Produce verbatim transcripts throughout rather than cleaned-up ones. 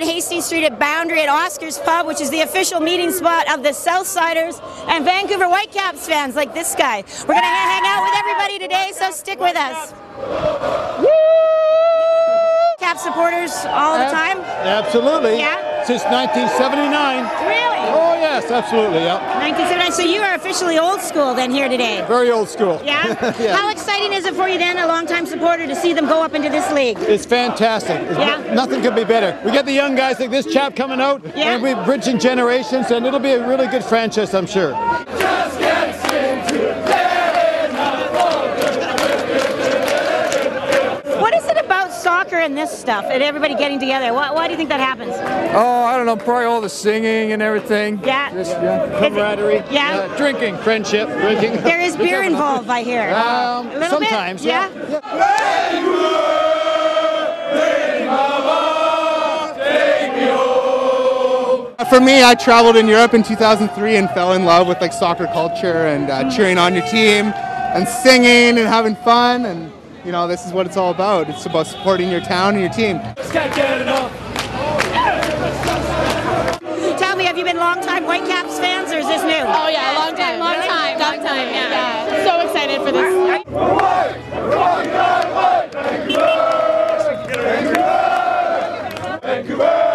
on Hastings Street at Boundary at Oscars Pub, which is the official meeting spot of the Southsiders and Vancouver Whitecaps fans like this guy. We're going to hang out with everybody today, so stick with us. Cap supporters all the time? Absolutely. Yeah? Since nineteen seventy-nine. Really? Oh, yes, absolutely, yeah. nineteen seventy-nine, so you are officially old school then here today. Very old school. Yeah? Yeah. How exciting is it for you then, a longtime supporter, to see them go up into this league? It's fantastic. It's yeah? No, nothing could be better. We get the young guys like this chap coming out, yeah? And we're bridging generations, and it'll be a really good franchise, I'm sure. And this stuff and everybody getting together. Why, why do you think that happens? Oh, I don't know. Probably all the singing and everything. Yeah. Just, yeah. Camaraderie. Yeah. Uh, drinking, friendship, drinking. There is beer involved, I hear. Um, A little sometimes, bit? Yeah. yeah. yeah. For me, I traveled in Europe in two thousand three and fell in love with like soccer culture and uh, cheering on your team and singing and having fun and. You know, this is what it's all about. It's about supporting your town and your team. Tell me, have you been long-time Whitecaps fans, or is this new? Oh yeah, long time, long time, long time. Long time yeah. yeah, so excited for this. Vancouver, Vancouver, Vancouver.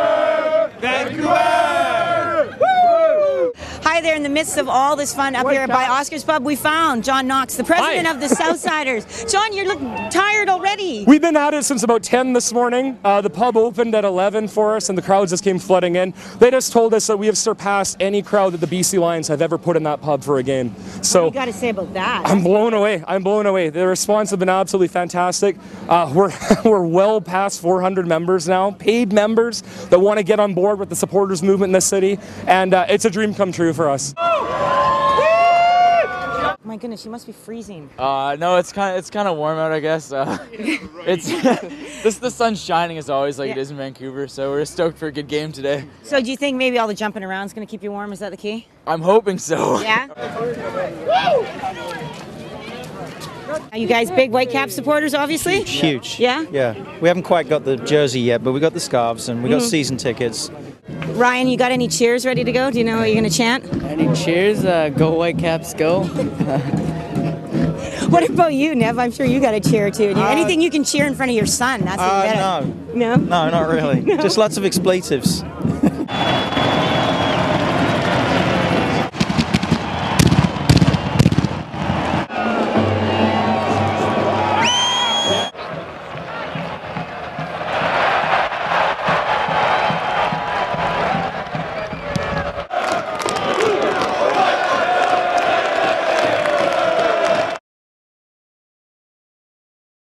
Hi there, in the midst of all this fun up here by Oscar's Pub, we found John Knox, the president Hi. of the Southsiders. John, you're looking tired already. We've been at it since about ten this morning. Uh, the pub opened at eleven for us and the crowds just came flooding in. They just told us that we have surpassed any crowd that the B C Lions have ever put in that pub for a game. So what do you got to say about that? I'm blown away. I'm blown away. The response has been absolutely fantastic. Uh, we're, we're well past four hundred members now, paid members that want to get on board with the supporters movement in the city. And uh, it's a dream come true for us. Oh my goodness, you must be freezing. Uh, no, it's kind of it's kind of warm out, I guess. Uh, it's this the sun's shining as always, like yeah. it is in Vancouver. So we're stoked for a good game today. So do you think maybe all the jumping around is going to keep you warm? Is that the key? I'm hoping so. Yeah. Are you guys big Whitecaps supporters? Obviously. Huge. Yeah. Yeah. We haven't quite got the jersey yet, but we got the scarves and we got mm-hmm. season tickets. Ryan, you got any cheers ready to go? Do you know what you're going to chant? Any cheers? Uh, go Whitecaps, go. What about you, Nev? I'm sure you got a cheer too. Uh, Anything you can cheer in front of your son? That's what uh, you got. No. No? No, not really. No? Just lots of expletives.